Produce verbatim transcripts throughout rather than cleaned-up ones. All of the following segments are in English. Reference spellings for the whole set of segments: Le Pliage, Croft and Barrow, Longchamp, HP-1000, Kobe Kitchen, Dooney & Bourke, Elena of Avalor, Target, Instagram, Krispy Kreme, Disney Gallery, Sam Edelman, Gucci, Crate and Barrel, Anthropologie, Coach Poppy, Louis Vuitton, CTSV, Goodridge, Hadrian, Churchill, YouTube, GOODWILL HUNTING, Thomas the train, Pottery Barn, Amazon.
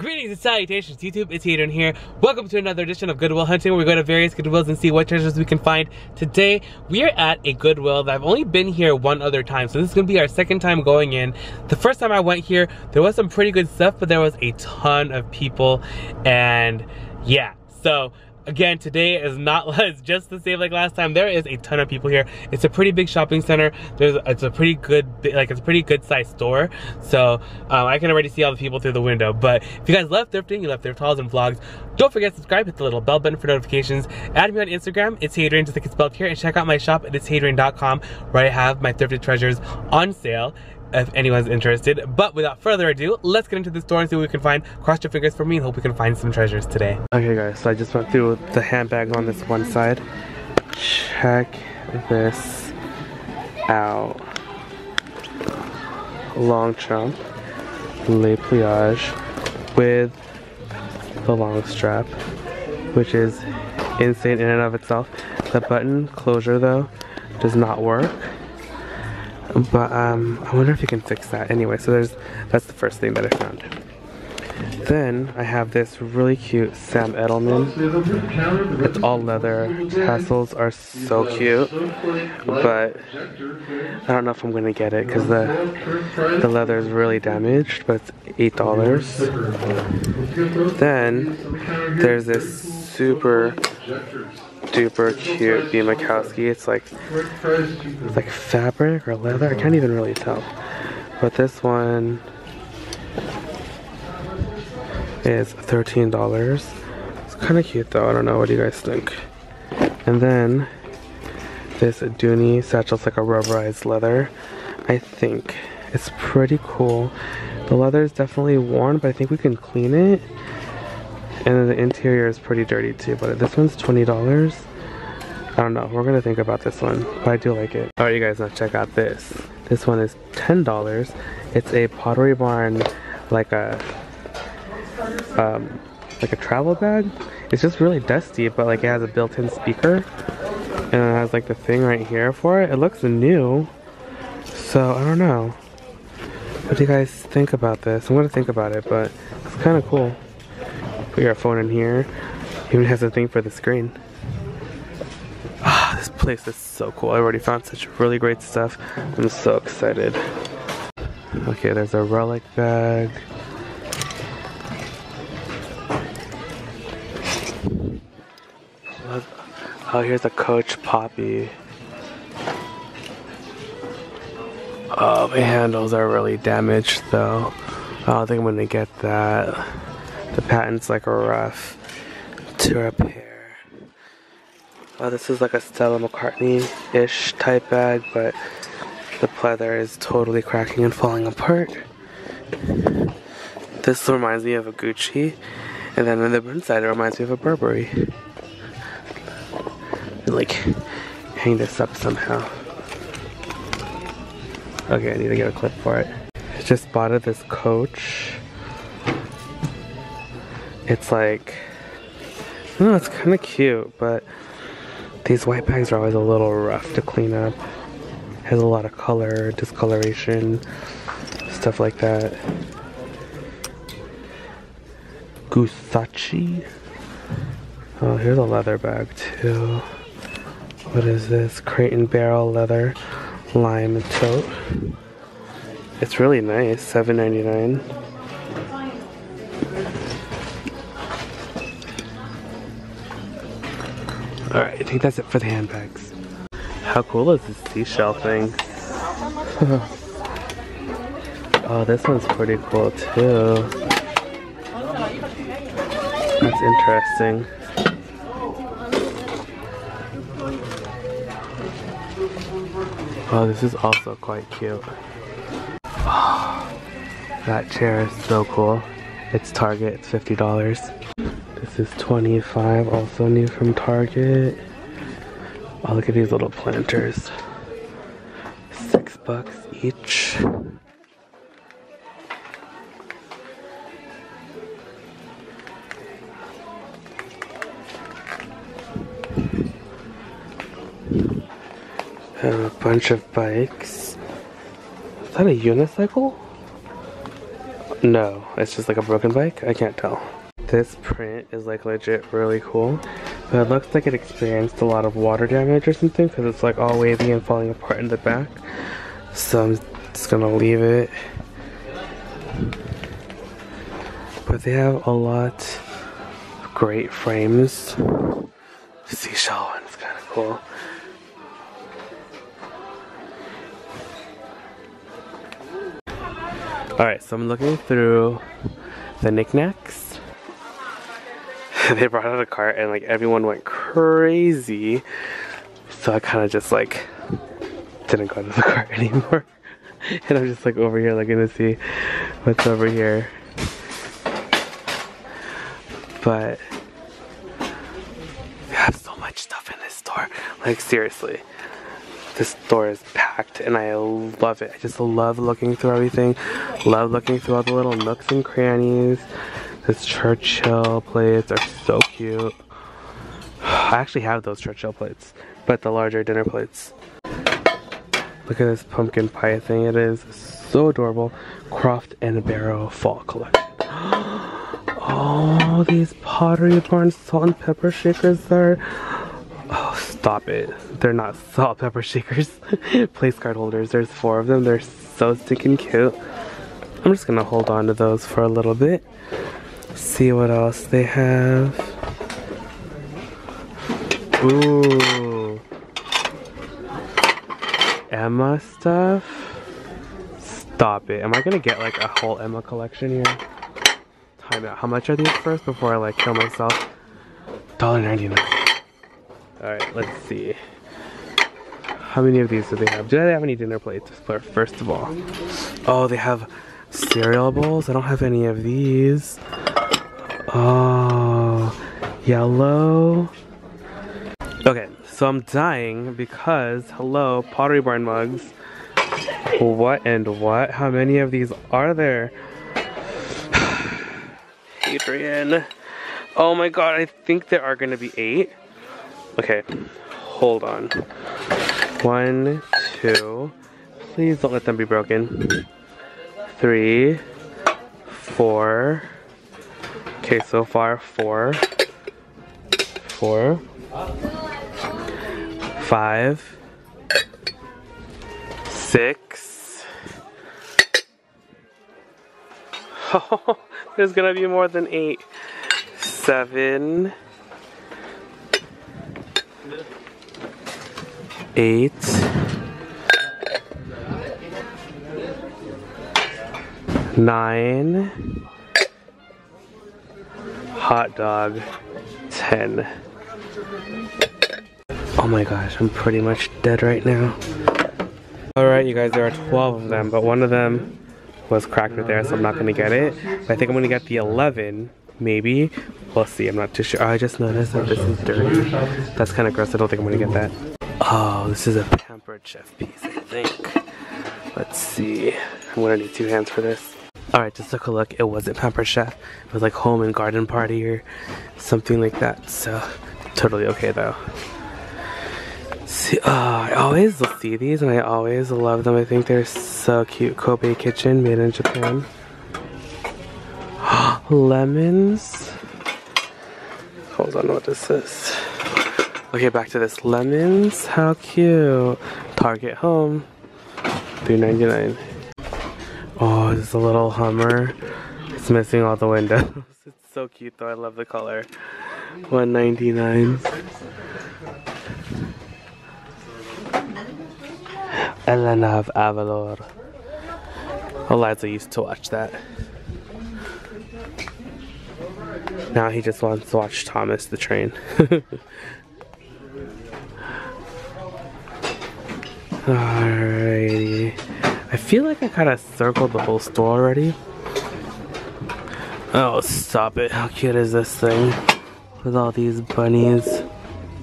Greetings and salutations, YouTube. It's Hadrian here. Welcome to another edition of Goodwill Hunting, where we go to various Goodwills and see what treasures we can find. Today, we are at a Goodwill that I've only been here one other time, so this is going to be our second time going in. The first time I went here, there was some pretty good stuff, but there was a ton of people, and yeah, so... Again, today is not it's just the same like last time. There is a ton of people here. It's a pretty big shopping center. There's it's a pretty good like it's a pretty good sized store. So um, I can already see all the people through the window. But if you guys love thrifting, you love thrift hauls and vlogs, don't forget to subscribe, hit the little bell button for notifications. Add me on Instagram. It's Hadrian, just like it's spelled here, and check out my shop at it's hadrian dot com where I have my thrifted treasures on sale if anyone's interested. But without further ado, let's get into the store and see what we can find. Cross your fingers for me and hope we can find some treasures today. Okay guys, so I just went through the handbags on this one side. Check this out. Longchamp, Le Pliage with the long strap, which is insane in and of itself. The button closure though does not work. But um, I wonder if you can fix that. Anyway, so there's that's the first thing that I found. Then I have this really cute Sam Edelman. It's all leather. Tassels are so cute, but I don't know if I'm gonna get it because the the leather is really damaged. But it's eight dollars. Then there's this super duper cute Mikowski. It's like it's like fabric or leather. I can't even really tell. But this one is thirteen dollars. It's kind of cute though. I don't know. What do you guys think? And then this Dooney satchel's like a rubberized leather. I think it's pretty cool. The leather is definitely worn, but I think we can clean it. And then the interior is pretty dirty too, but this one's twenty dollars. I don't know, we're gonna think about this one, but I do like it. All right, you guys, now check out this. This one is ten dollars. It's a Pottery Barn, like a, um, like a travel bag. It's just really dusty, but like it has a built-in speaker. And it has like the thing right here for it. It looks new, so I don't know. What do you guys think about this? I'm gonna think about it, but it's kind of cool. Put your phone in here. Even has a thing for the screen. Ah, this place is so cool. I already found such really great stuff. I'm so excited. Okay, there's a relic bag. Oh, here's a Coach Poppy. Oh, the handles are really damaged though. I don't think I'm gonna get that. The pattern's like a rough to repair. Oh, this is like a Stella McCartney-ish type bag, but the leather is totally cracking and falling apart. This reminds me of a Gucci, and then on the inside it reminds me of a Burberry. And like, hang this up somehow. Okay, I need to get a clip for it. Just spotted this Coach. It's like, no, it's kind of cute, but these white bags are always a little rough to clean up. It has a lot of color, discoloration, stuff like that. Gucci. Oh, here's a leather bag too. What is this? Crate and Barrel leather, lime and tote. It's really nice, seven ninety-nine. Alright, I think that's it for the handbags. How cool is this seashell thing? Oh, this one's pretty cool too. That's interesting. Oh, this is also quite cute. Oh, that chair is so cool. It's Target, it's fifty dollars. This is twenty-five dollars, also new from Target. Oh, look at these little planters. Six bucks each. And a bunch of bikes. Is that a unicycle? No, it's just like a broken bike. I can't tell. This print is like legit really cool, but it looks like it experienced a lot of water damage or something because it's like all wavy and falling apart in the back. So I'm just gonna leave it. But they have a lot of great frames. The seashell one's kind of cool. Alright, so I'm looking through the knickknacks. They brought out a cart and like everyone went crazy. So I kind of just like didn't go to the cart anymore. And I'm just like over here looking to see what's over here. But we have so much stuff in this store. Like seriously. This store is packed and I love it. I just love looking through everything. Love looking through all the little nooks and crannies. This Churchill plates are so cute. I actually have those Churchill plates, but the larger dinner plates. Look at this pumpkin pie thing. It is so adorable. Croft and Barrow fall collection. Oh, these Pottery Barn salt and pepper shakers are... Oh, stop it. They're not salt pepper shakers. Place card holders. There's four of them. They're so stinking cute. I'm just gonna hold on to those for a little bit. See what else they have. Ooh. Emma stuff. Stop it. Am I gonna get like a whole Emma collection here? Time out. How much are these first before I like kill myself? one ninety-nine. Alright, let's see. How many of these do they have? Do they have any dinner plates, first of all? Oh, they have cereal bowls. I don't have any of these. Oh, yellow. Okay, so I'm dying because, hello, Pottery Barn mugs. What and what? How many of these are there? Hadrian. Oh my god, I think there are going to be eight. Okay, hold on. One, two, please don't let them be broken. Three, four. Okay, so far, four, four, five, six. Oh, there's gonna be more than eight. Seven. Eight. Nine. Hot dog. Ten. Oh my gosh, I'm pretty much dead right now. Alright you guys, there are twelve of them, but one of them was cracked right there, so I'm not gonna get it. But I think I'm gonna get the eleven. Maybe. We'll see. I'm not too sure. Oh, I just noticed that this is dirty. That's kind of gross. I don't think I'm going to get that. Oh, this is a Pampered Chef piece, I think. Let's see. I'm going to need two hands for this. Alright, just took a look. It wasn't Pampered Chef. It was like Home and Garden Party or something like that. So, totally okay though. See, oh, I always see these and I always love them. I think they're so cute. Kobe Kitchen, made in Japan. Lemons. Hold on, what this is. Okay, back to this. Lemons. How cute. Target home. three ninety-nine. Oh, this is a little Hummer. It's missing all the windows. It's so cute though. I love the color. one ninety-nine. Elena of Avalor. Eliza used to watch that. Now he just wants to watch Thomas the Train. Alrighty. I feel like I kind of circled the whole store already. Oh, stop it. How cute is this thing? With all these bunnies.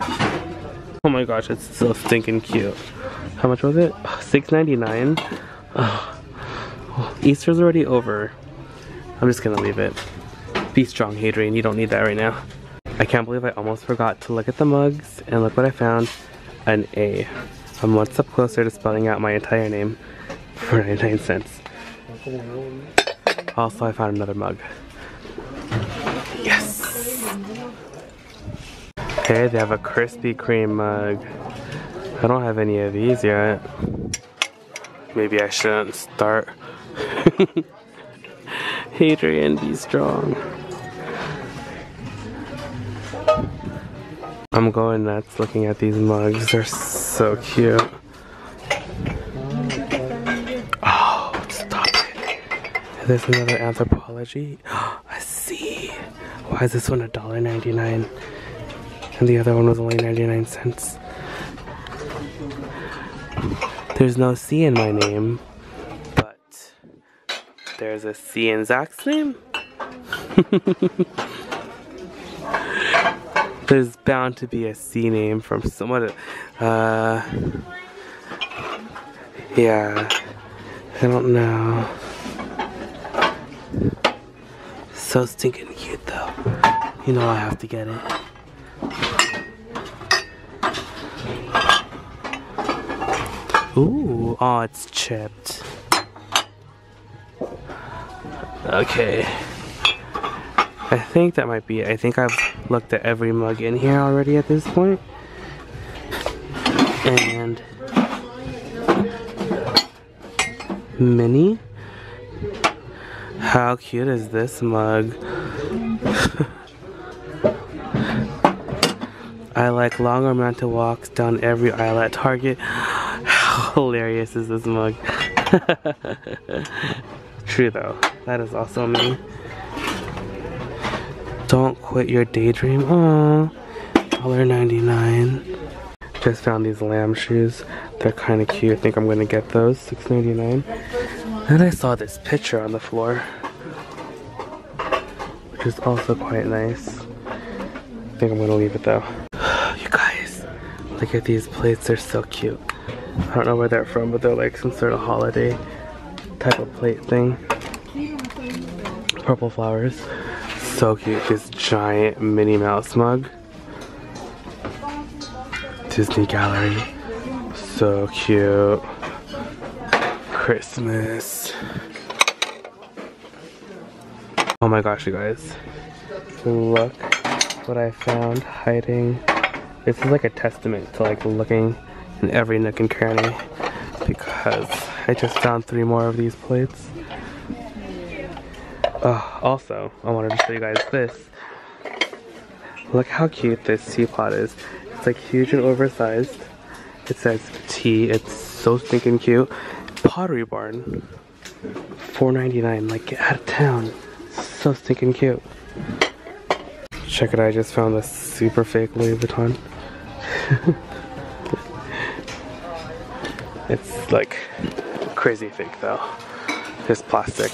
Oh my gosh, it's so stinking cute. How much was it? six ninety-nine. Oh. Oh, Easter's already over. I'm just gonna leave it. Be strong, Hadrian. You don't need that right now. I can't believe I almost forgot to look at the mugs, and look what I found. An A. I'm one step closer to spelling out my entire name for ninety-nine cents. Also, I found another mug. Yes! Okay, they have a Krispy Kreme mug. I don't have any of these yet. Maybe I shouldn't start. Hadrian, be strong. I'm going nuts looking at these mugs. They're so cute. Oh, stop it. There's another Anthropologie. Oh, I see. Why is this one a dollar ninety-nine? And the other one was only ninety-nine cents. There's no C in my name, but there's a C in Zach's name. There's bound to be a C name from someone. Uh, yeah, I don't know. So stinking cute though. You know I have to get it. Ooh, oh, it's chipped. Okay. I think that might be it. I think I've looked at every mug in here already at this point. And mini. How cute is this mug? I like long romantic walks down every aisle at Target. Hilarious is this mug. True though, that is also me. Don't quit your daydream. Aww, a dollar ninety-nine. Just found these lamb shoes. They're kind of cute. I think I'm gonna get those. six ninety-nine. Then I saw this picture on the floor, which is also quite nice. I think I'm gonna leave it though. You guys, look at these plates. They're so cute. I don't know where they're from, but they're like some sort of holiday type of plate thing. Purple flowers. So cute. This giant Minnie Mouse mug. Disney Gallery. So cute. Christmas. Oh my gosh, you guys. Look what I found hiding. This is like a testament to like looking in every nook and cranny, because I just found three more of these plates. Uh, also, I wanted to show you guys this. Look how cute this teapot is. It's like huge and oversized. It says tea. It's so stinking cute. Pottery Barn, four ninety-nine. Like, get out of town. So stinking cute. Check it out, I just found this super fake Louis Vuitton. It's like crazy fake though. It's plastic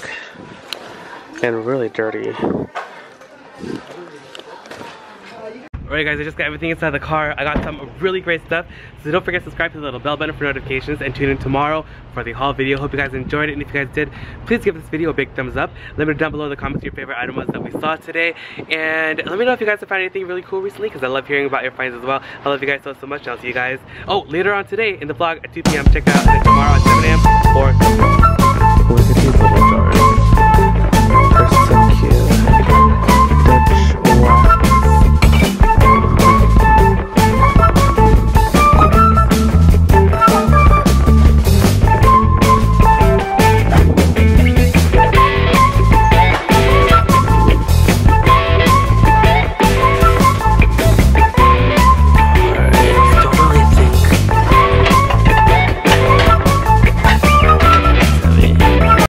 and really dirty. Alright guys, I just got everything inside the car. I got some really great stuff. So don't forget to subscribe to the little bell button for notifications and tune in tomorrow for the haul video. Hope you guys enjoyed it, and if you guys did, please give this video a big thumbs up. Let me know down below in the comments your favorite item was that we saw today. And let me know if you guys have found anything really cool recently, because I love hearing about your finds as well. I love you guys so, so much. I'll see you guys, oh, later on today in the vlog at two P M Check it out, and then tomorrow at seven A M or...